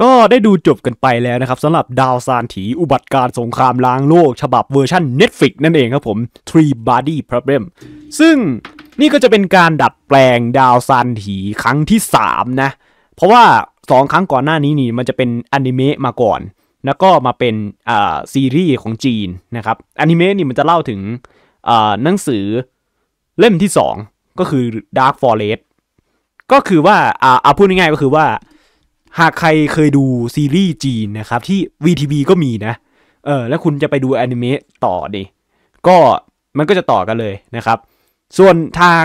ก็ได้ดูจบกันไปแล้วนะครับสำหรับดาวซานถีอุบัติการสงครามล้างโลกฉบับเวอร์ชัน Netflix นั่นเองครับผม Three Body Problem ซึ่งนี่ก็จะเป็นการดัดแปลงดาวซานถีครั้งที่3นะเพราะว่า2ครั้งก่อนหน้านี้นี่มันจะเป็นอนิเมะมาก่อนแล้วก็มาเป็นซีรีส์ของจีนนะครับอนิเมะนี่มันจะเล่าถึงหนังสือเล่มที่2ก็คือ Dark Forest ก็คือว่าเอาพูดง่ายๆก็คือว่าหากใครเคยดูซีรีส์จีนนะครับที่ VTV ก็มีนะแล้วคุณจะไปดูอนิเมะต่อดิก็มันก็จะต่อกันเลยนะครับส่วนทาง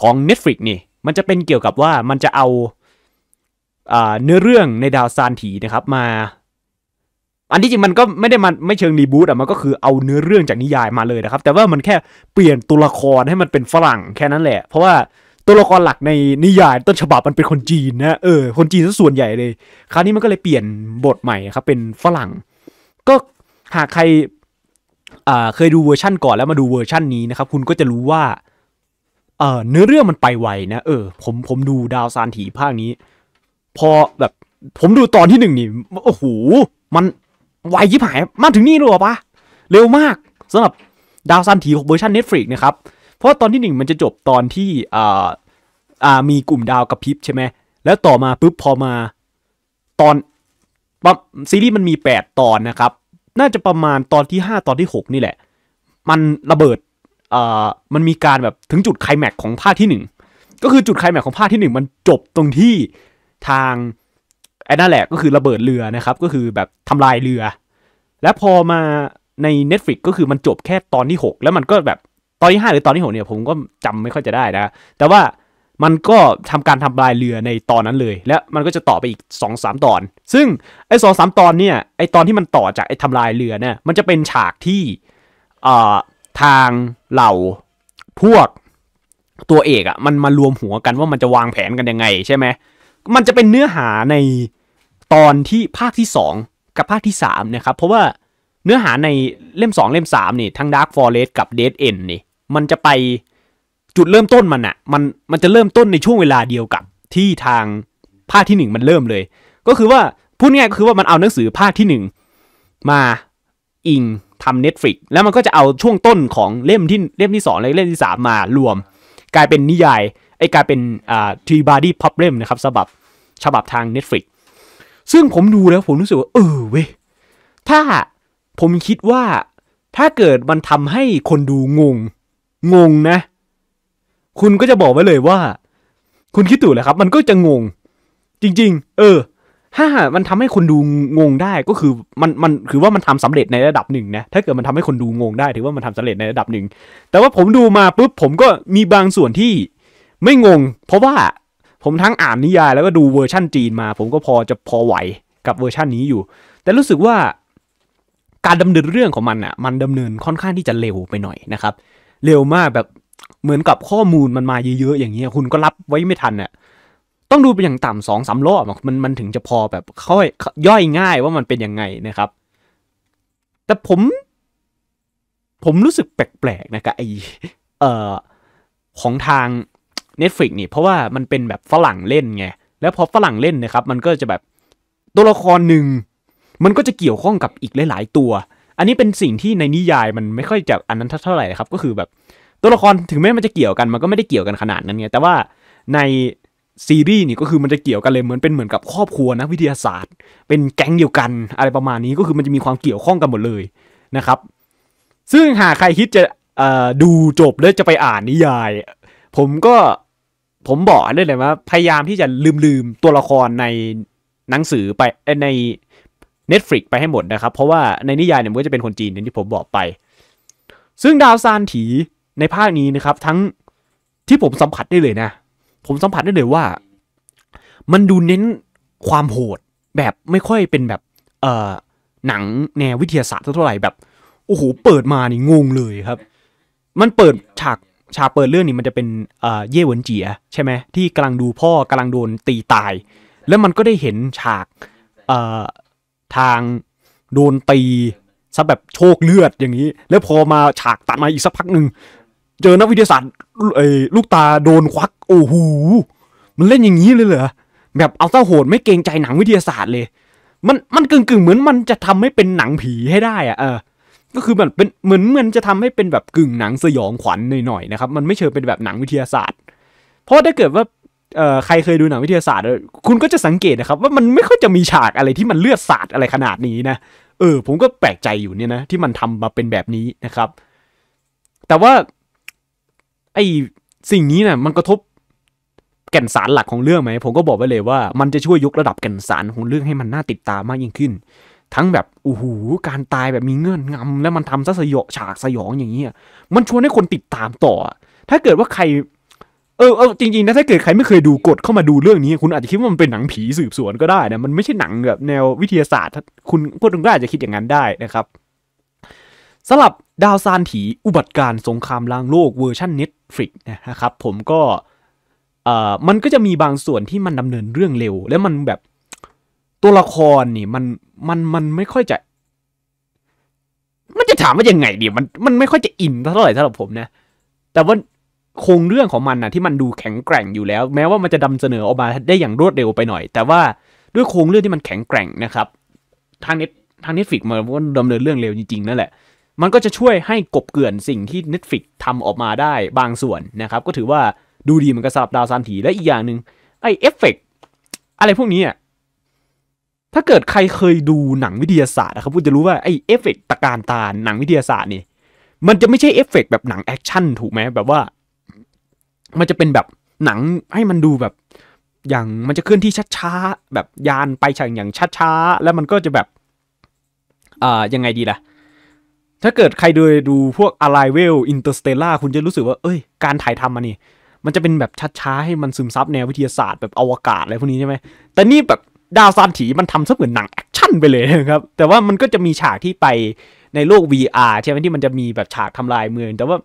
ของ Netflix นี่มันจะเป็นเกี่ยวกับว่ามันจะเอาเนื้อเรื่องในดาวซานถีนะครับมาอันที่จริงมันก็ไม่ได้มันไม่เชิงรีบูทอ่ะมันก็คือเอาเนื้อเรื่องจากนิยายมาเลยนะครับแต่ว่ามันแค่เปลี่ยนตัวละครให้มันเป็นฝรั่งแค่นั้นแหละเพราะว่าตัวละครหลักในนิยายต้นฉบับมันเป็นคนจีนนะคนจีนซะส่วนใหญ่เลยคราวนี้มันก็เลยเปลี่ยนบทใหม่ครับเป็นฝรั่งก็หากใครเคยดูเวอร์ชั่นก่อนแล้วมาดูเวอร์ชั่นนี้นะครับคุณก็จะรู้ว่าเนื้อเรื่องมันไปไวนะผมดูดาวซานถีภาคนี้พอแบบผมดูตอนที่1นี่โอ้โหมันไวยิบหายมาถึงนี่เลยเหรอปะเร็วมากสำหรับดาวซานถีของเวอร์ชัน Netflix นะครับเพราะตอนที่1มันจะจบตอนที่มีกลุ่มดาวกระพริบใช่ไหมแล้วต่อมาปุ๊บพอมาตอนซีรีส์มันมี8ตอนนะครับน่าจะประมาณตอนที่5ตอนที่6นี่แหละมันระเบิดมันมีการแบบถึงจุดไคลแม็กซ์ของภาคที่1ก็คือจุดไคลแม็กซ์ของภาคที่1มันจบตรงที่ทางไอ้นั่นแหละก็คือระเบิดเรือนะครับก็คือแบบทำลายเรือและพอมาใน Netflix ก็คือมันจบแค่ตอนที่6แล้วมันก็แบบตอนที่5หรือตอนที่6เนี่ยผมก็จำไม่ค่อยจะได้นะแต่ว่ามันก็ทำการทำลายเรือในตอนนั้นเลยและมันก็จะต่อไปอีก 2-3 ตอนซึ่งไอ้ 2-3 ตอนเนี่ยไอ้ตอนที่มันต่อจากไอ้ทำลายเรือเนี่ยมันจะเป็นฉากที่ทางเหล่าพวกตัวเอกอ่ะมันมารวมหัวกันว่ามันจะวางแผนกันยังไงใช่ไหมมันจะเป็นเนื้อหาในตอนที่ภาคที่2กับภาคที่3นะครับเพราะว่าเนื้อหาในเล่ม2เล่ม3นี่ทั้ง Dark Forest กับ Dead End นี่มันจะไปจุดเริ่มต้นมันอ่ะมันจะเริ่มต้นในช่วงเวลาเดียวกับที่ทางภาคที่1มันเริ่มเลยก็คือว่าพูดง่ายก็คือว่ามันเอาหนังสือภาคที่1มาอิงทำ Netflix แล้วมันก็จะเอาช่วงต้นของเล่มที่2และเล่มที่3มารวมกลายเป็นนิยายกลายเป็นThree Body Problem นะครับฉบับทาง Netflix ซึ่งผมดูแล้วผมรู้สึกว่าเว้ยถ้าผมคิดว่าถ้าเกิดมันทำให้คนดูงงนะคุณก็จะบอกไว้เลยว่าคุณคิดถูกแล้วครับมันก็จะงงจริงๆถ้ามันทำให้คนดูงงได้ก็คือมันคือว่ามันทำสำเร็จในระดับหนึ่งนะถ้าเกิดมันทำให้คนดูงงได้ถือว่ามันทำสำเร็จในระดับหนึ่งแต่ว่าผมดูมาปุ๊บผมก็มีบางส่วนที่ไม่งงเพราะว่าผมทั้งอ่านนิยายแล้วก็ดูเวอร์ชั่นจีนมาผมก็พอไหวกับเวอร์ชั่นนี้อยู่แต่รู้สึกว่าการดำเนินเรื่องของมันอ่ะมันดำเนินค่อนข้างที่จะเร็วไปหน่อยนะครับเร็วมากแบบเหมือนกับข้อมูลมันมาเยอะๆอย่างเงี้ยคุณก็รับไว้ไม่ทันอ่ะต้องดูเป็นอย่างต่ำ 2-3 รอบมันถึงจะพอแบบค่อยย่อยง่ายว่ามันเป็นยังไงนะครับแต่ผมรู้สึกแปลกๆนะครับของทาง Netflix นี่เพราะว่ามันเป็นแบบฝรั่งเล่นไงแล้วพอฝรั่งเล่นนะครับมันก็จะแบบตัวละครหนึ่งมันก็จะเกี่ยวข้องกับอีกหลายๆตัวอันนี้เป็นสิ่งที่ในนิยายมันไม่ค่อยจะอันนั้นเท่าไหร่ครับก็คือแบบตัวละครถึงแม้มันจะเกี่ยวกันมันก็ไม่ได้เกี่ยวกันขนาดนั้นไงแต่ว่าในซีรีส์นี่ก็คือมันจะเกี่ยวกันเลยเหมือนกับครอบครัวนักวิทยาศาสตร์เป็นแก๊งเดียวกันอะไรประมาณนี้ก็คือมันจะมีความเกี่ยวข้องกันหมดเลยนะครับซึ่งหากใครคิดจะดูจบแล้วจะไปอ่านนิยายผมบอกเลยว่าพยายามที่จะลืมตัวละครในหนังสือไปใน Netflix ไปให้หมดนะครับเพราะว่าในนิยายเนี่ยมันก็จะเป็นคนจีนอย่างที่ผมบอกไปซึ่งดาวซานถีในภาคนี้นะครับทั้งที่ผมสัมผัสได้เลยว่ามันดูเน้นความโหดแบบไม่ค่อยเป็นแบบหนังแนววิทยาศาสตร์เท่าไหร่แบบโอ้โหเปิดมานี่งงเลยครับมันเปิดฉากเปิดเรื่องนี่มันจะเป็นเย่หวนเจียใช่ไหมที่กำลังดูพ่อกำลังโดนตีตายแล้วมันก็ได้เห็นฉากทางโดนตีซะแบบโชกเลือดอย่างนี้แล้วพอมาฉากตัดมาอีกสักพักหนึ่งเจอนักวิทยาศาสตร์ลูกตาโดนควักโอ้โหมันเล่นอย่างนี้เลยเหรอ แบบเอาซะโหดไม่เกรงใจหนังวิทยาศาสตร์เลยมันกึ่งเหมือนมันจะทำให้เป็นหนังผีให้ได้อะก็คือแบบเป็นเหมือนจะทำให้เป็นแบบกึ่งหนังสยองขวัญหน่อยๆนะครับมันไม่เชิงเป็นแบบหนังวิทยาศาสตร์เพราะถ้าเกิดว่าใครเคยดูหนังวิทยาศาสตร์คุณก็จะสังเกตนะครับว่ามันไม่ค่อยจะมีฉากอะไรที่มันเลือดสาดอะไรขนาดนี้นะผมก็แปลกใจอยู่เนี่ยนะที่มันทำมาเป็นแบบนี้นะครับแต่ว่าไอสิ่งนี้นะมันกระทบแก่นสารหลักของเรื่องไหมผมก็บอกไว้เลยว่ามันจะช่วยยกระดับแก่นสารของเรื่องให้มันน่าติดตามมากยิ่งขึ้นทั้งแบบโอ้โหการตายแบบมีเงื่อนงำแล้วมันทำซะสยองฉากสยองอย่างนี้มันชวนให้คนติดตามต่อถ้าเกิดว่าใครจริงๆนะถ้าเกิดใครไม่เคยดูกดเข้ามาดูเรื่องนี้คุณอาจจะคิดว่ามันเป็นหนังผีสืบสวนก็ได้นะมันไม่ใช่หนังแบบแนววิทยาศาสตร์คุณพวกคุณก็อาจจะคิดอย่างนั้นได้นะครับสำหรับดาวซานถีอุบัติการสงครามล้างโลกเวอร์ชัน Netflix นะครับผมก็มันก็จะมีบางส่วนที่มันดำเนินเรื่องเร็วแล้วมันแบบตัวละครนี่มันไม่ค่อยจะมันจะถามว่ายังไงดีมันไม่ค่อยจะอินเท่าไหร่สำหรับผมนะแต่ว่าโครงเรื่องของมันนะที่มันดูแข็งแกร่งอยู่แล้วแม้ว่ามันจะนำเสนอออกมาได้อย่างรวดเร็วไปหน่อยแต่ว่าด้วยโครงเรื่องที่มันแข็งแกร่งนะครับทาง Netflix มันก็ดำเนินเรื่องเร็วจริงๆนั่นแหละมันก็จะช่วยให้กบเกลื่อนสิ่งที่ Netflix ทำออกมาได้บางส่วนนะครับก็ถือว่าดูดีเหมือนกับสำหรับดาวซานถีและอีกอย่างหนึ่งไอเอฟเฟกต์อะไรพวกนี้อ่ะถ้าเกิดใครเคยดูหนังวิทยาศาสตร์นะครับคุณจะรู้ว่าไอเอฟเฟกต์ตะการตาหนังวิทยาศาสตร์นี่มันจะไม่ใช่เอฟเฟกต์แบบหนังแอคชั่นถูกไหมแบบว่ามันจะเป็นแบบหนังให้มันดูแบบอย่างมันจะเคลื่อนที่ช้าๆแบบยานไปอย่างช้าๆแล้วมันก็จะแบบยังไงดีล่ะถ้าเกิดใครดูพวก Arrival Interstellar คุณจะรู้สึกว่าเอ้ยการถ่ายทำมันนี่มันจะเป็นแบบช้าๆให้มันซึมซับแนววิทยาศาสตร์แบบอวกาศอะไรพวกนี้ใช่ไหมแต่นี่แบบดาวซานถีมันทำซะเหมือนหนังแอคชั่นไปเลยนะครับแต่ว่ามันก็จะมีฉากที่ไปในโลก VR ใช่ไหมที่มันจะมีแบบฉากทำลายเมืองแต่ว่า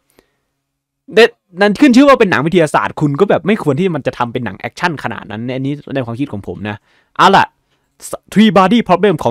นั่นขึ้นชื่อว่าเป็นหนังวิทยาศาสตร์คุณก็แบบไม่ควรที่มันจะทำเป็นหนังแอคชั่นขนาดนั้นอันนี้ในความคิดของผมนะเอาล่ะ Three Body Problem ของ